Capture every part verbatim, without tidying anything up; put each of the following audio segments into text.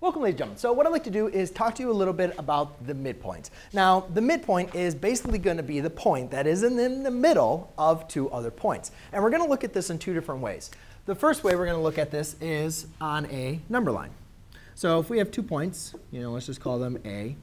Welcome, ladies and gentlemen. So what I'd like to do is talk to you a little bit about the midpoint. Now, the midpoint is basically going to be the point that is in the middle of two other points. And we're going to look at this in two different ways. The first way we're going to look at this is on a number line. So if we have two points, you know, let's just call them A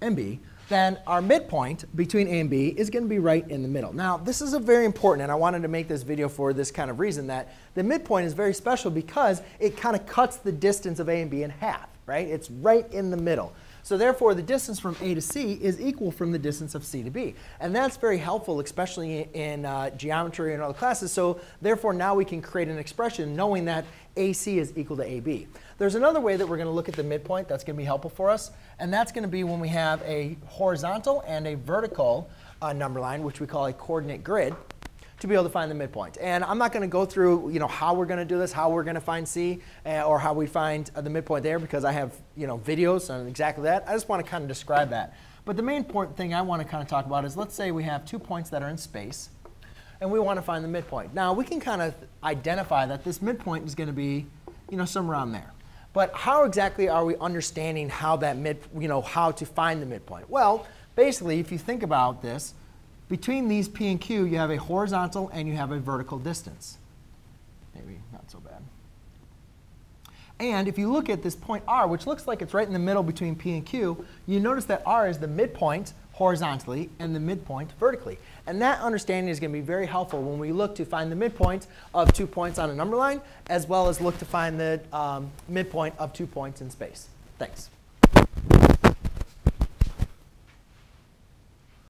and B, then our midpoint between A and B is going to be right in the middle. Now, this is a very important, and I wanted to make this video for this kind of reason, that the midpoint is very special because it kind of cuts the distance of A and B in half, right? It's right in the middle. So therefore, the distance from A to C is equal from the distance of C to B. And that's very helpful, especially in uh, geometry and other classes. So therefore, now we can create an expression knowing that A C is equal to A B. There's another way that we're going to look at the midpoint that's going to be helpful for us. And that's going to be when we have a horizontal and a vertical uh, number line, which we call a coordinate grid, to be able to find the midpoint. And I'm not going to go through you know, how we're going to do this, how we're going to find C, uh, or how we find uh, the midpoint there, because I have you know, videos on exactly that. I just want to kind of describe that. But the main important thing I want to kind of talk about is, let's say we have two points that are in space, and we want to find the midpoint. Now, we can kind of identify that this midpoint is going to be you know, somewhere around there. But how exactly are we understanding how, that mid, you know, how to find the midpoint? Well, basically, if you think about this, between these P and Q, you have a horizontal and you have a vertical distance. Maybe not so bad. And if you look at this point R, which looks like it's right in the middle between P and Q, you notice that R is the midpoint horizontally and the midpoint vertically. And that understanding is going to be very helpful when we look to find the midpoint of two points on a number line, as well as look to find the um, midpoint of two points in space. Thanks.